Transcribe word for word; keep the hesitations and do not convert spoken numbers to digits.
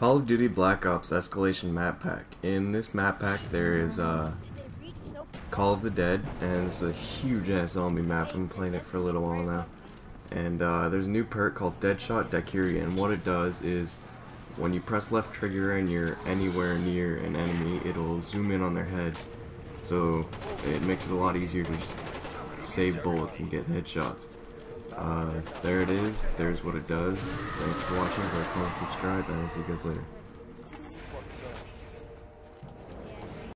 Call of Duty Black Ops Escalation Map Pack. In this map pack there is uh, Call of the Dead, and it's a huge ass zombie map. I've been playing it for a little while now. And uh, there's a new perk called Deadshot Daiquiri, and what it does is when you press left trigger and you're anywhere near an enemy, it'll zoom in on their head. So it makes it a lot easier to just save bullets and get headshots. Uh, there it is. There's what it does. Thanks for watching. Like, comment, subscribe, and I'll see you guys later.